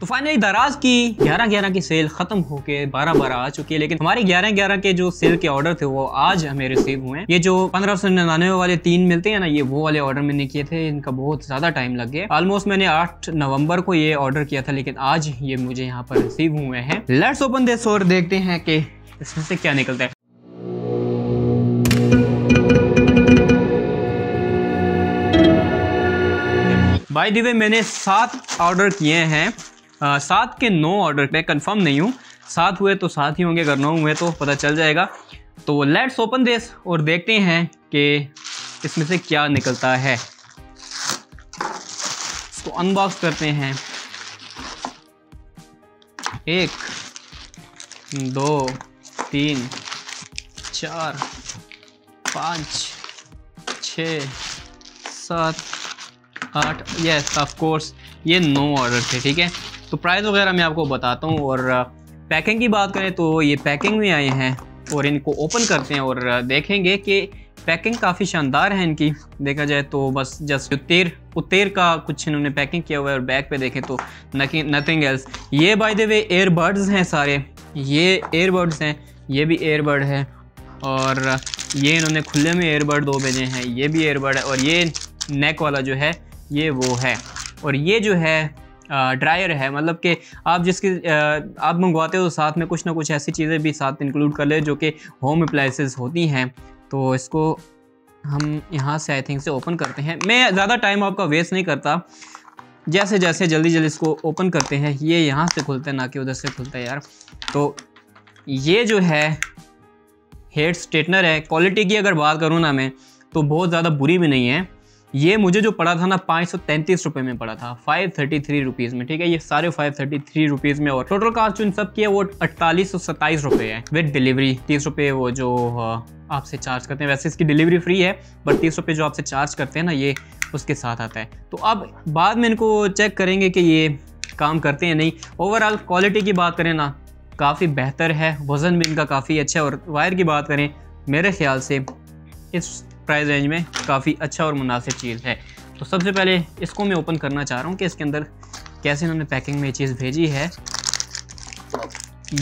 तो फाइनली दराज की 11-11 की सेल खत्म होके 12-12 आ चुकी है, लेकिन हमारे 11-11 के जो सेल के ऑर्डर थे वो आज हमें रिसीव हुए हैं। ये जो 1599 वाले तीन मिलते हैं ना, ये वो वाले ऑर्डर मैंने किए थे, इनका बहुत ज्यादा टाइम लग गया। ऑलमोस्ट मैंने 8 नवंबर को ये ऑर्डर किया था, लेकिन आज ये मुझे यहाँ पर रिसीव हुए हैं। लेट्स ओपन दिस और देखते हैं कि इसमें से क्या निकलता है। बाय द वे मैंने 7 ऑर्डर किए हैं, 7 के 9 ऑर्डर, मैं कंफर्म नहीं हूँ। 7 हुए तो 7 ही होंगे, अगर 9 हुए तो पता चल जाएगा। तो लेट्स ओपन दिस और देखते हैं कि इसमें से क्या निकलता है। इसको अनबॉक्स करते हैं। 1 2 3 4 5 6 7 8, यस ऑफ कोर्स ये 9 ऑर्डर थे। ठीक है, तो प्राइस वगैरह मैं आपको बताता हूँ, और पैकिंग की बात करें तो ये पैकिंग में आए हैं और इनको ओपन करते हैं और देखेंगे कि पैकिंग काफ़ी शानदार है इनकी। देखा जाए तो बस जस्ट उतेर का कुछ इन्होंने पैकिंग किया हुआ है, और बैग पे देखें तो नथिंग एल्स। ये बाय द वे एयरबड्स हैं सारे, ये एयरबड्स हैं, ये भी एयरबड है, और ये इन्होंने खुले में एयरबड 2 भेजे हैं, ये भी एयरबड है, और ये नेक वाला जो है ये वो है, और ये जो है ड्रायर है। मतलब कि आप जिसकी आप मंगवाते हो साथ में कुछ ना कुछ ऐसी चीज़ें भी साथ इंक्लूड कर ले जो कि होम अप्लाइंसेस होती हैं। तो इसको हम यहाँ से आई थिंक से ओपन करते हैं। मैं ज़्यादा टाइम आपका वेस्ट नहीं करता, जैसे जैसे जल्दी जल्दी इसको ओपन करते हैं। ये यहाँ से खुलता है, ना कि उधर से खुलता है यार। तो ये जो है हेड स्ट्रेटनर है। क्वालिटी की अगर बात करूँ ना मैं, तो बहुत ज़्यादा बुरी भी नहीं है। ये मुझे जो पड़ा था ना 533 रुपये में पड़ा था, 533 रुपीज़ में। ठीक है, ये सारे 533 रुपीज़ में, और टोटल कास्ट जो इन सब की है वो 4827 रुपये है, विद डिलीवरी 30 रुपये वो जो आपसे चार्ज करते हैं। वैसे इसकी डिलीवरी फ्री है, बट 30 रुपये जो आपसे चार्ज करते हैं ना, ये उसके साथ आता है। तो अब बाद में इनको चेक करेंगे कि ये काम करते हैं नहीं। ओवरऑल क्वालिटी की बात करें ना, काफ़ी बेहतर है, वज़न भी इनका काफ़ी अच्छा है, और वायर की बात करें मेरे ख्याल से इस प्राइस रेंज में काफ़ी अच्छा और मुनासिब चीज़ है। तो सबसे पहले इसको मैं ओपन करना चाह रहा हूँ कि इसके अंदर कैसे इन्होंने पैकिंग में ये चीज़ भेजी है।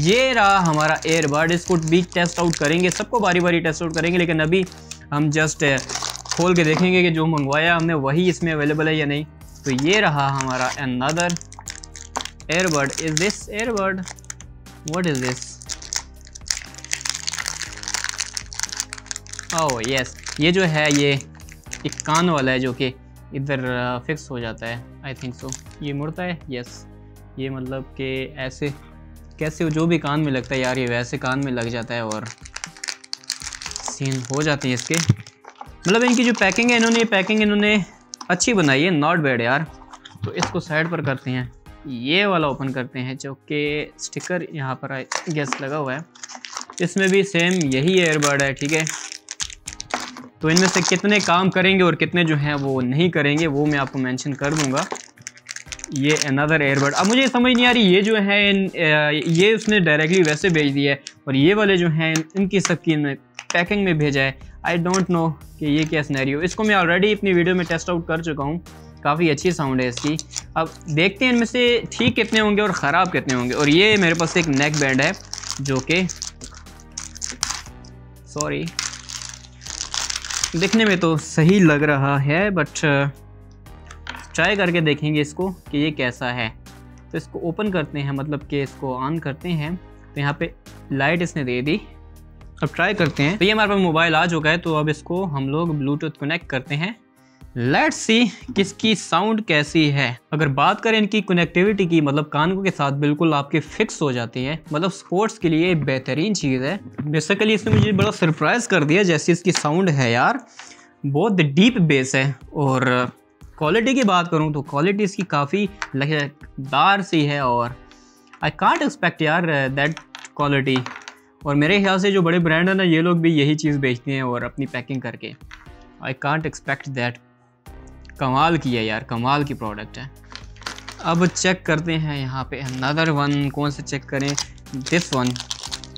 ये रहा हमारा एयरबड, इसको भी टेस्ट आउट करेंगे, सबको बारी बारी टेस्ट आउट करेंगे, लेकिन अभी हम जस्ट खोल के देखेंगे कि जो मंगवाया हमने वही इसमें अवेलेबल है या नहीं। तो ये रहा हमारा another airbud. Is this airbud? What is this? Oh yes, ये जो है ये एक कान वाला है जो कि इधर फिक्स हो जाता है, आई थिंक सो। ये मुड़ता है, यस। ये मतलब कि ऐसे कैसे वो जो भी कान में लगता है यार, ये वैसे कान में लग जाता है और सीन हो जाते हैं इसके। मतलब इनकी जो पैकिंग है, इन्होंने पैकिंग इन्होंने अच्छी बनाई है, नॉट बैड यार। तो इसको साइड पर करते हैं, ये वाला ओपन करते हैं जो कि स्टिकर यहाँ पर गैस लगा हुआ है, इसमें भी सेम यही एयरबड है। ठीक है, तो इनमें से कितने काम करेंगे और कितने जो हैं वो नहीं करेंगे, वो मैं आपको मेंशन कर दूंगा। ये अनदर एयरबड, अब मुझे समझ नहीं आ रही, ये जो है ये उसने डायरेक्टली वैसे भेज दिया है, और ये वाले जो हैं इनकी सबकी में पैकिंग में भेजा है। आई डोंट नो कि ये क्या सिनेरियो। इसको मैं ऑलरेडी अपनी वीडियो में टेस्ट आउट कर चुका हूँ, काफ़ी अच्छी साउंड है इसकी। अब देखते हैं इनमें से ठीक कितने होंगे और ख़राब कितने होंगे। और ये मेरे पास एक नेक बैंड है जो कि सॉरी दिखने में तो सही लग रहा है, बट ट्राई करके देखेंगे इसको कि ये कैसा है। तो इसको ओपन करते हैं, मतलब कि इसको ऑन करते हैं। तो यहाँ पे लाइट इसने दे दी, अब ट्राई करते हैं। तो ये हमारे पास मोबाइल आ चुका है, तो अब इसको हम लोग ब्लूटूथ कनेक्ट करते हैं। लेट्स सी किसकी साउंड कैसी है। अगर बात करें इनकी कनेक्टिविटी की, मतलब कानों के साथ बिल्कुल आपके फिक्स हो जाती है, मतलब स्पोर्ट्स के लिए बेहतरीन चीज़ है। बेसिकली इसने मुझे बड़ा सरप्राइज़ कर दिया जैसी इसकी साउंड है यार, बहुत डीप बेस है। और क्वालिटी की बात करूं तो क्वालिटी इसकी काफ़ी लचकदार सी है, और आई कांट एक्सपेक्ट यार दैट क्वालिटी। और मेरे ख्याल से जो बड़े ब्रांड हैं ना, ये लोग भी यही चीज़ बेचते हैं और अपनी पैकिंग करके। I can't expect that. कमाल की है यार, कमाल की प्रोडक्ट है। अब चेक करते हैं यहाँ पे अनदर वन, कौन से चेक करें, दिस वन।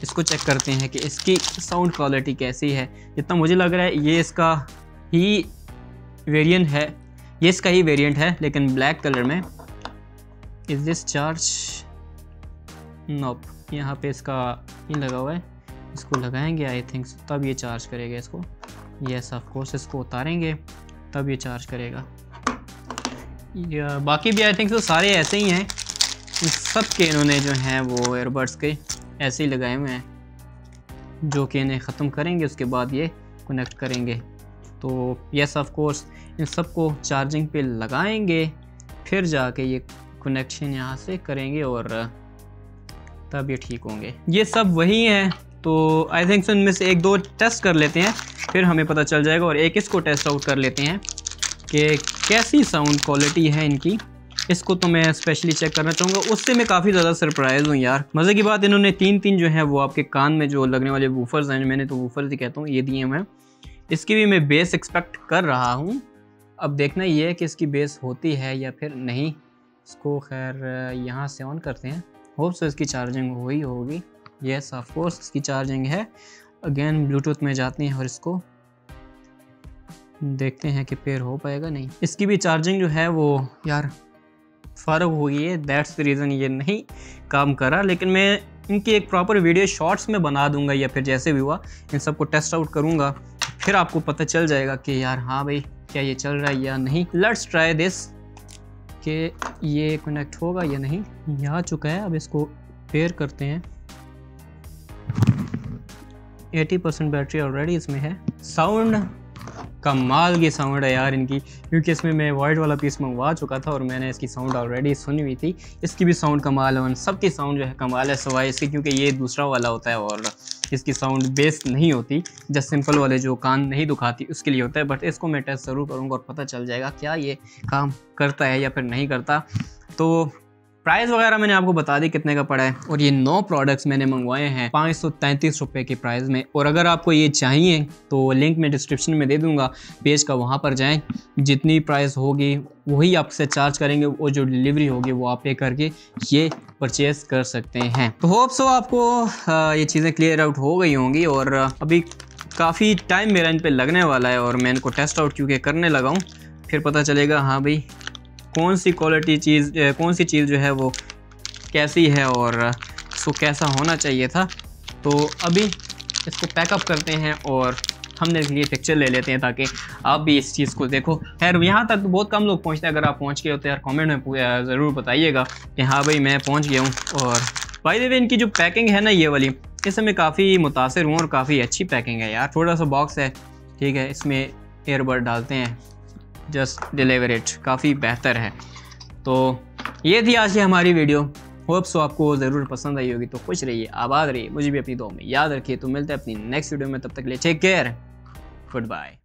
इसको चेक करते हैं कि इसकी साउंड क्वालिटी कैसी है। जितना मुझे लग रहा है ये इसका ही वेरिएंट है, लेकिन ब्लैक कलर में। Is this charge? नोप, यहाँ पे इसका नहीं लगा हुआ है, इसको लगाएंगे आई थिंक, तब ये चार्ज करेगा इसको। यस ऑफ कोर्स, इसको उतारेंगे तब ये चार्ज करेगा। या बाकी भी आई थिंक तो सारे ऐसे ही हैं, इन सब के इन्होंने जो हैं वो एयरबड्स के ऐसे ही लगाए हुए हैं, जो कि इन्हें ख़त्म करेंगे उसके बाद ये कनेक्ट करेंगे। तो यस ऑफ कोर्स इन सब को चार्जिंग पे लगाएंगे, फिर जाके ये कनेक्शन यहाँ से करेंगे और तब ये ठीक होंगे। ये सब वही हैं, तो आई थिंक उनमें से एक दो टेस्ट कर लेते हैं, फिर हमें पता चल जाएगा। और एक इसको टेस्ट आउट कर लेते हैं कि कैसी साउंड क्वालिटी है इनकी। इसको तो मैं स्पेशली चेक करना चाहूँगा, उससे मैं काफ़ी ज़्यादा सरप्राइज़ हूँ यार। मज़े की बात, इन्होंने तीन तीन जो है वो आपके कान में जो लगने वाले वूफर्स हैं, मैंने तो वूफर्स ही कहता हूँ, ये दिए हैं। इसकी भी मैं बेस एक्सपेक्ट कर रहा हूँ, अब देखना ये है कि इसकी बेस होती है या फिर नहीं। इसको खैर यहाँ से ऑन करते हैं, होप सो इसकी चार्जिंग हुई होगी। येस ऑफ कोर्स इसकी चार्जिंग है। अगेन ब्लूटूथ में जाती हैं और इसको देखते हैं कि पेयर हो पाएगा नहीं। इसकी भी चार्जिंग जो है वो यार फ़र्क हुई है, दैट्स द रीज़न ये नहीं काम करा। लेकिन मैं इनकी एक प्रॉपर वीडियो शॉर्ट्स में बना दूंगा, या फिर जैसे भी हुआ इन सबको टेस्ट आउट करूंगा, फिर आपको पता चल जाएगा कि यार हाँ भाई क्या ये चल रहा है या नहीं। लेट्स ट्राई दिस कि ये कनेक्ट होगा या नहीं। ये आ चुका है, अब इसको पेयर करते हैं। 80% बैटरी ऑलरेडी इसमें है। साउंड कमाल की साउंड है यार इनकी, क्योंकि इसमें मैं वाइट वाला पीस मंगवा चुका था और मैंने इसकी साउंड ऑलरेडी सुनी हुई थी। इसकी भी साउंड कमाल है, उन सब की साउंड जो है कमाल है, सवाई इसकी क्योंकि ये दूसरा वाला होता है और इसकी साउंड बेस नहीं होती, जस्ट सिंपल वाले जो कान नहीं दुखाती उसके लिए होता है। बट इसको मैं टेस्ट ज़रूर करूँगा और पता चल जाएगा क्या ये काम करता है या फिर नहीं करता। तो प्राइस वगैरह मैंने आपको बता दी कितने का पड़ा है, और ये 9 प्रोडक्ट्स मैंने मंगवाए हैं 533 रुपये के प्राइस में। और अगर आपको ये चाहिए तो लिंक मैं डिस्क्रिप्शन में दे दूंगा पेज का, वहाँ पर जाएं, जितनी प्राइस होगी वही आपसे चार्ज करेंगे, वो जो डिलीवरी होगी वो आप पे करके ये परचेज़ कर सकते हैं। तो होप सो आपको ये चीज़ें क्लियर आउट हो गई होंगी। और अभी काफ़ी टाइम मेरा इन पर लगने वाला है, और मैं इनको टेस्ट आउट क्योंकि करने लगा हूँ, फिर पता चलेगा हाँ भाई कौन सी क्वालिटी चीज़, कौन सी चीज़ जो है वो कैसी है और इसको कैसा होना चाहिए था। तो अभी इसको पैकअप करते हैं और हमने इसके लिए पिक्चर ले लेते हैं ताकि आप भी इस चीज़ को देखो। खैर यहाँ तक तो बहुत कम लोग पहुँचते हैं, अगर आप पहुँच गए हो तो यार कॉमेंट में ज़रूर बताइएगा कि हाँ भाई मैं पहुँच गया हूँ। और बाय द वे इनकी जो पैकिंग है ना ये वाली, इससे मैं काफ़ी मुतासर हूँ और काफ़ी अच्छी पैकिंग है यार। थोड़ा सा बॉक्स है, ठीक है, इसमें एयरबड डालते हैं, जस्ट डिलीवर इट, काफ़ी बेहतर है। तो ये थी आज की हमारी वीडियो, होप सो आपको ज़रूर पसंद आई होगी। तो खुश रहिए, आबाद रहिए, मुझे भी अपनी दुआ में याद रखिए। तो मिलते हैं अपनी नेक्स्ट वीडियो में, तब तक के लिए टेक केयर, गुड बाय।